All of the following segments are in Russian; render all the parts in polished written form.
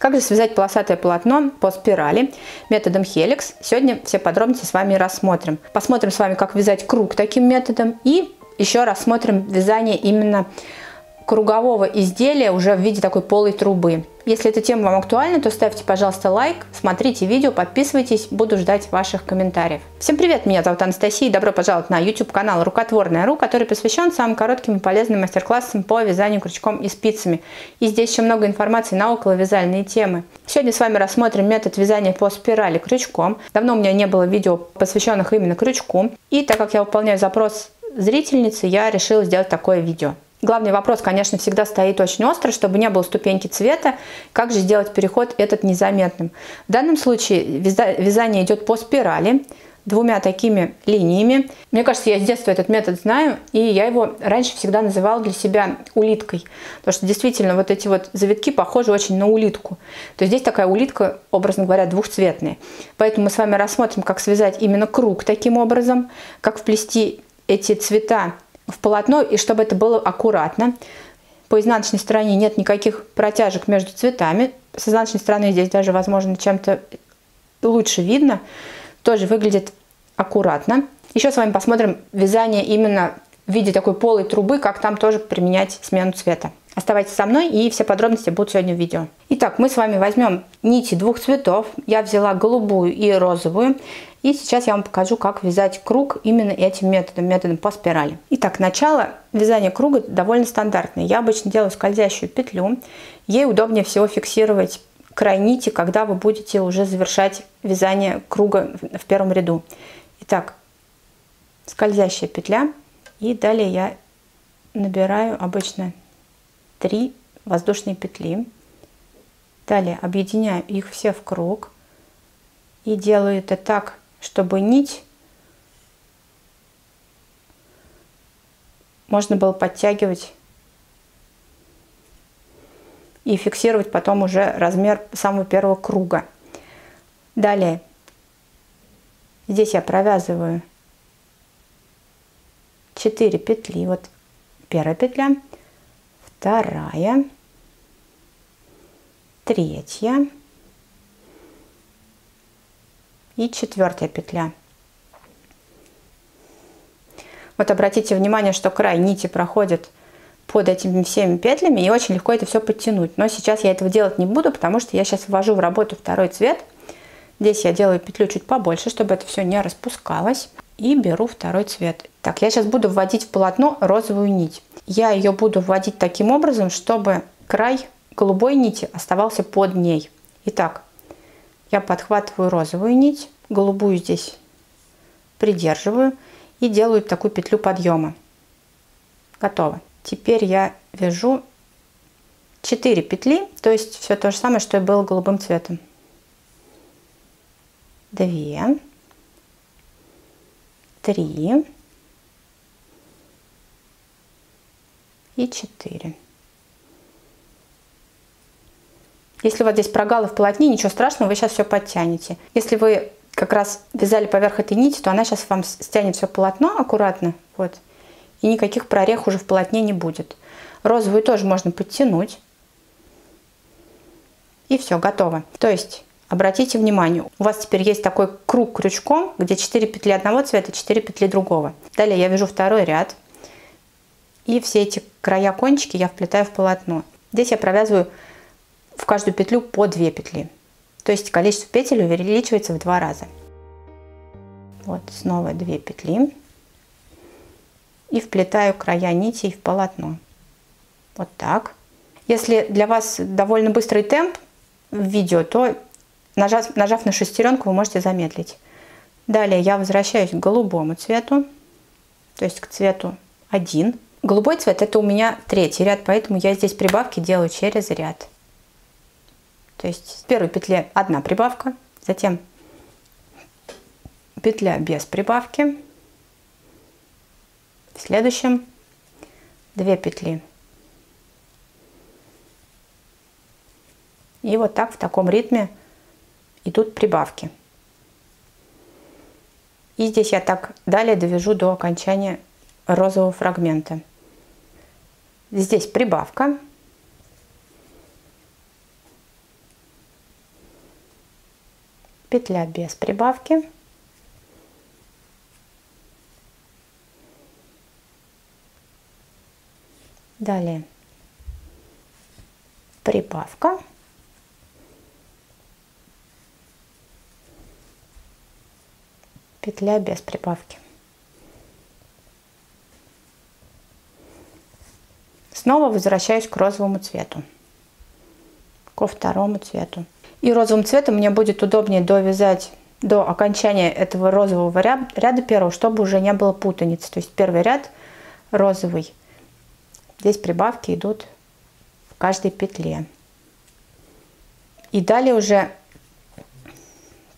Как же связать полосатое полотно по спирали методом хеликс? Сегодня все подробности с вами рассмотрим. Посмотрим с вами, как вязать круг таким методом, и еще рассмотрим вязание именно кругового изделия уже в виде такой полой трубы. Если эта тема вам актуальна, то ставьте, пожалуйста, лайк, смотрите видео, подписывайтесь, буду ждать ваших комментариев. Всем привет, меня зовут Анастасия, и добро пожаловать на YouTube канал Рукотворное.ру, который посвящен самым коротким и полезным мастер-классам по вязанию крючком и спицами. И здесь еще много информации на околовязальные темы. Сегодня с вами рассмотрим метод вязания по спирали крючком. Давно у меня не было видео, посвященных именно крючку, и так как я выполняю запрос зрительницы, я решила сделать такое видео. Главный вопрос, конечно, всегда стоит очень остро, чтобы не было ступеньки цвета. Как же сделать переход этот незаметным? В данном случае вязание идет по спирали, двумя такими линиями. Мне кажется, я с детства этот метод знаю, и я его раньше всегда называла для себя улиткой. Потому что действительно вот эти вот завитки похожи очень на улитку. То есть здесь такая улитка, образно говоря, двухцветная. Поэтому мы с вами рассмотрим, как связать именно круг таким образом, как вплести эти цвета в полотно, и чтобы это было аккуратно. По изнаночной стороне нет никаких протяжек между цветами. С изнаночной стороны здесь даже, возможно, чем-то лучше видно. Тоже выглядит аккуратно. Еще с вами посмотрим вязание именно в виде такой полой трубы, как там тоже применять смену цвета. Оставайтесь со мной, и все подробности будут сегодня в видео. Итак, мы с вами возьмем нити двух цветов. Я взяла голубую и розовую. И сейчас я вам покажу, как вязать круг именно этим методом, методом по спирали. Итак, начало вязания круга довольно стандартное. Я обычно делаю скользящую петлю. Ей удобнее всего фиксировать край нити, когда вы будете уже завершать вязание круга в первом ряду. Итак, скользящая петля. И далее я набираю обычно 3 воздушные петли. Далее объединяю их все в круг. И делаю это так, чтобы нить можно было подтягивать и фиксировать потом уже размер самого первого круга. Далее здесь я провязываю 4 петли. Вот первая петля, вторая, третья и 4-я петля. Вот обратите внимание, что край нити проходит под этими всеми петлями, и очень легко это все подтянуть. Но сейчас я этого делать не буду, потому что я сейчас ввожу в работу второй цвет. Здесь я делаю петлю чуть побольше, чтобы это все не распускалось. И беру второй цвет. Так, я сейчас буду вводить в полотно розовую нить. Я ее буду вводить таким образом, чтобы край голубой нити оставался под ней. Итак, я подхватываю розовую нить, голубую здесь придерживаю и делаю такую петлю подъема. Готово. Теперь я вяжу 4 петли, то есть все то же самое, что и было голубым цветом. 2, 3 и 4. Если у вас здесь прогалы в полотне, ничего страшного, вы сейчас все подтянете. Если вы как раз вязали поверх этой нити, то она сейчас вам стянет все полотно аккуратно, вот, и никаких прорех уже в полотне не будет. Розовую тоже можно подтянуть. И все, готово. То есть, обратите внимание, у вас теперь есть такой круг крючком, где 4 петли одного цвета, 4 петли другого. Далее я вяжу второй ряд, и все эти края, кончики я вплетаю в полотно. Здесь я провязываю в каждую петлю по 2 петли. То есть количество петель увеличивается в 2 раза. Вот, снова 2 петли. И вплетаю края нитей в полотно. Вот так. Если для вас довольно быстрый темп в видео, то нажав на шестеренку, вы можете замедлить. Далее я возвращаюсь к голубому цвету, то есть к цвету 1. Голубой цвет — это у меня 3-й ряд, поэтому я здесь прибавки делаю через ряд. То есть в первой петле одна прибавка, затем петля без прибавки, в следующем 2 петли. И вот так в таком ритме идут прибавки. И здесь я так далее довяжу до окончания розового фрагмента. Здесь прибавка. петля без прибавки, далее прибавка, петля без прибавки. Снова возвращаюсь к розовому цвету, ко второму цвету. И розовым цветом мне будет удобнее довязать до окончания этого розового ряда первого, чтобы уже не было путаницы. То есть первый ряд розовый. Здесь прибавки идут в каждой петле. И далее уже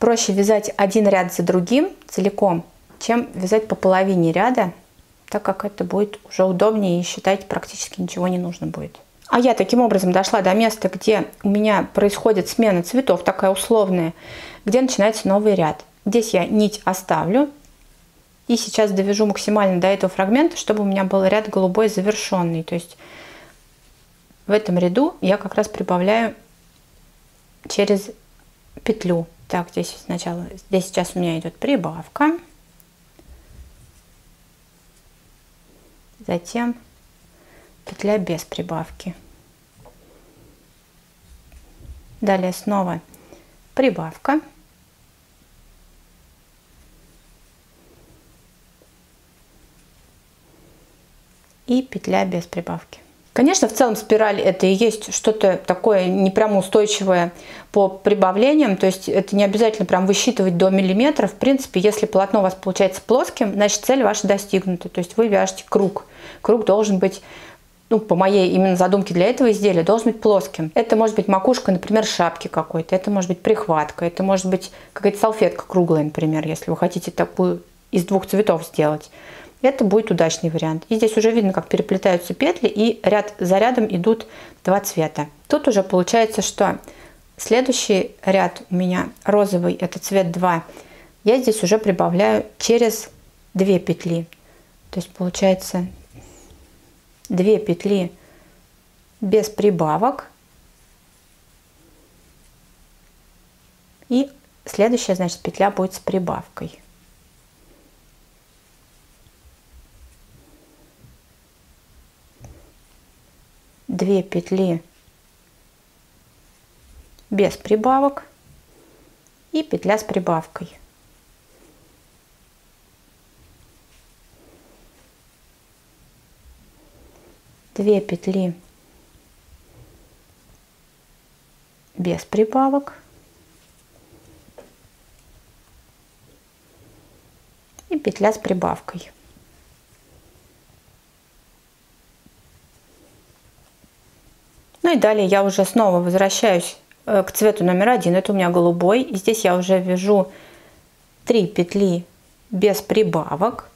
проще вязать один ряд за другим целиком, чем вязать по половине ряда, так как это будет уже удобнее и считать практически ничего не нужно будет. А я таким образом дошла до места, где у меня происходит смена цветов, такая условная, где начинается новый ряд. Здесь я нить оставлю. И сейчас довяжу максимально до этого фрагмента, чтобы у меня был ряд голубой завершенный. То есть в этом ряду я как раз прибавляю через петлю. Так, здесь сейчас у меня идет прибавка. Затем петля без прибавки. Далее снова прибавка. И петля без прибавки. Конечно, в целом спираль это и есть что-то такое не прям устойчивое по прибавлениям, то есть это не обязательно прям высчитывать до миллиметра. В принципе, если полотно у вас получается плоским, значит цель ваша достигнута, то есть вы вяжете круг. Круг должен быть, ну, по моей именно задумке для этого изделия, должен быть плоским. Это может быть макушка, например, шапки какой-то, это может быть прихватка, это может быть какая-то салфетка круглая, например, если вы хотите такую из двух цветов сделать. Это будет удачный вариант. И здесь уже видно, как переплетаются петли, и ряд за рядом идут два цвета. Тут уже получается, что следующий ряд у меня розовый, это цвет 2. Я здесь уже прибавляю через 2 петли. То есть получается 2 петли без прибавок. И следующая, значит, петля будет с прибавкой. Две петли без прибавок и петля с прибавкой. Две петли без прибавок и петля с прибавкой. Ну и далее я уже снова возвращаюсь к цвету номер 1, это у меня голубой. И здесь я уже вяжу 3 петли без прибавок.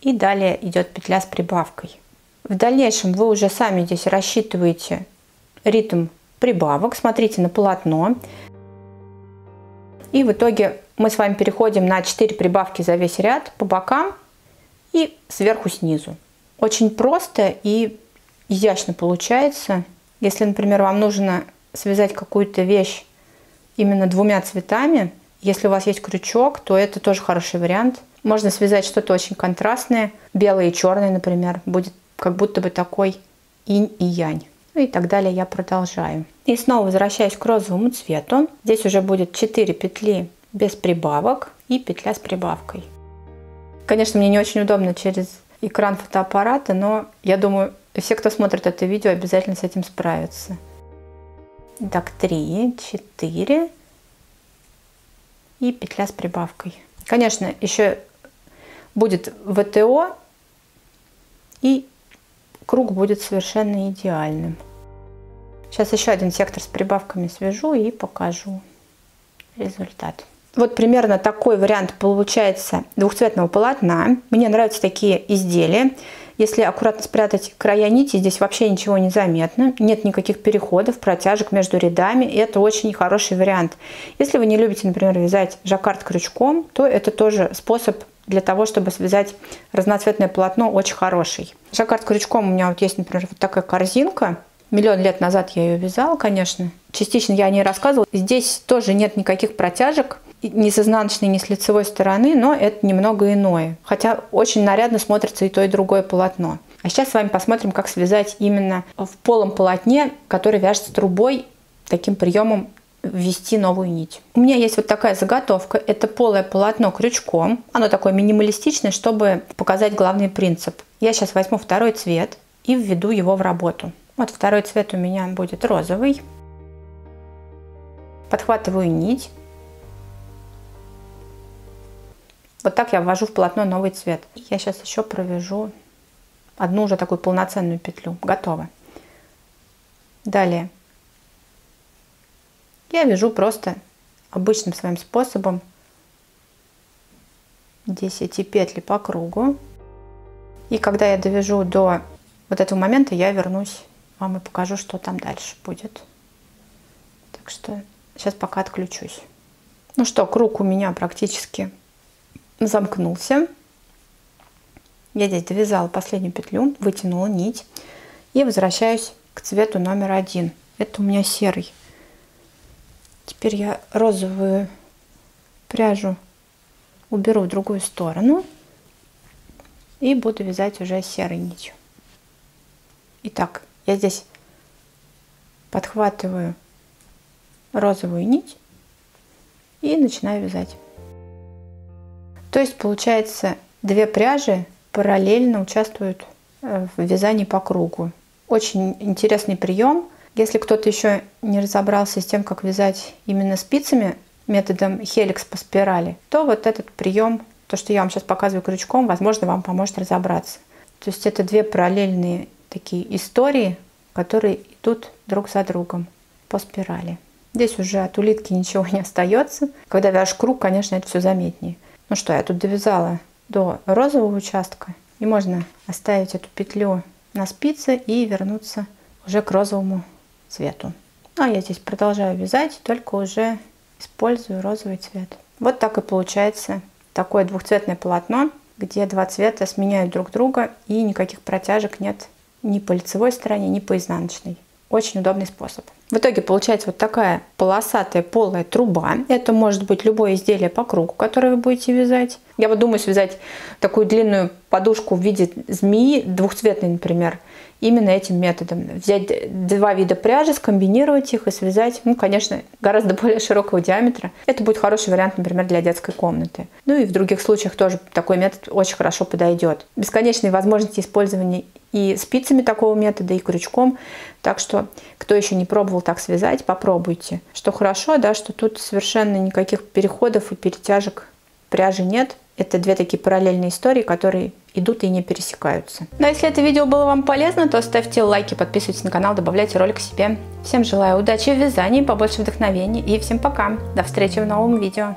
И далее идет петля с прибавкой. В дальнейшем вы уже сами здесь рассчитываете ритм прибавок, смотрите на полотно. И в итоге мы с вами переходим на 4 прибавки за весь ряд по бокам и сверху снизу. Очень просто и изящно получается. Если, например, вам нужно связать какую-то вещь именно двумя цветами, если у вас есть крючок, то это тоже хороший вариант. Можно связать что-то очень контрастное, белое и черное, например, будет как будто бы такой инь и янь. Ну и так далее я продолжаю. И снова возвращаюсь к розовому цвету. Здесь уже будет 4 петли без прибавок и петля с прибавкой. Конечно, мне не очень удобно через экран фотоаппарата, но я думаю, все, кто смотрит это видео, обязательно с этим справятся. Так, 3, 4 и петля с прибавкой. Конечно, еще будет ВТО, и круг будет совершенно идеальным. Сейчас еще один сектор с прибавками свяжу и покажу результат. Вот примерно такой вариант получается двухцветного полотна. Мне нравятся такие изделия. Если аккуратно спрятать края нити, здесь вообще ничего не заметно. Нет никаких переходов, протяжек между рядами. И это очень хороший вариант. Если вы не любите, например, вязать жаккард крючком, то это тоже способ для того, чтобы связать разноцветное полотно очень хороший. Жаккард крючком у меня вот есть, например, вот такая корзинка. Миллион лет назад я ее вязала, конечно. Частично я о ней рассказывала. Здесь тоже нет никаких протяжек. Ни с изнаночной, ни с лицевой стороны, но это немного иное. Хотя очень нарядно смотрится и то, и другое полотно. А сейчас с вами посмотрим, как связать именно в полом полотне, который вяжется трубой, таким приемом ввести новую нить. У меня есть вот такая заготовка. Это полое полотно крючком. Оно такое минималистичное, чтобы показать главный принцип. Я сейчас возьму второй цвет и введу его в работу. Вот второй цвет у меня будет розовый. Подхватываю нить. Вот так я ввожу в полотно новый цвет. Я сейчас еще провяжу одну уже такую полноценную петлю. Готово. Далее я вяжу просто обычным своим способом 10 петель по кругу. И когда я довяжу до вот этого момента, я вернусь вам и покажу, что там дальше будет. Так что сейчас пока отключусь. Ну что, круг у меня практически замкнулся. Я здесь довязала последнюю петлю, вытянула нить и возвращаюсь к цвету номер 1. Это у меня серый. Теперь я розовую пряжу уберу в другую сторону и буду вязать уже серой нитью. Итак, я здесь подхватываю розовую нить и начинаю вязать. То есть получается, две пряжи параллельно участвуют в вязании по кругу. Очень интересный прием. Если кто-то еще не разобрался с тем, как вязать именно спицами методом хеликс по спирали, то вот этот прием, то, что я вам сейчас показываю крючком, возможно, вам поможет разобраться. То есть это две параллельные такие истории, которые идут друг за другом по спирали. Здесь уже от улитки ничего не остается. Когда вяжешь круг, конечно, это все заметнее. Ну что, я тут довязала до розового участка, и можно оставить эту петлю на спице и вернуться уже к розовому цвету. А я здесь продолжаю вязать, только уже использую розовый цвет. Вот так и получается такое двухцветное полотно, где два цвета сменяют друг друга, и никаких протяжек нет ни по лицевой стороне, ни по изнаночной. Очень удобный способ. В итоге получается вот такая полосатая полая труба. Это может быть любое изделие по кругу, которое вы будете вязать. Я вот думаю связать такую длинную подушку в виде змеи, двухцветной, например, именно этим методом. Взять два вида пряжи, скомбинировать их и связать, ну, конечно, гораздо более широкого диаметра. Это будет хороший вариант, например, для детской комнаты. Ну и в других случаях тоже такой метод очень хорошо подойдет. Бесконечные возможности использования и спицами такого метода, и крючком. Так что, кто еще не пробовал так связать, попробуйте. Что хорошо, да, что тут совершенно никаких переходов и перетяжек пряжи нет. Это две такие параллельные истории, которые идут и не пересекаются. Ну а если это видео было вам полезно, то ставьте лайки, подписывайтесь на канал, добавляйте ролик себе. Всем желаю удачи в вязании, побольше вдохновения и всем пока. До встречи в новом видео.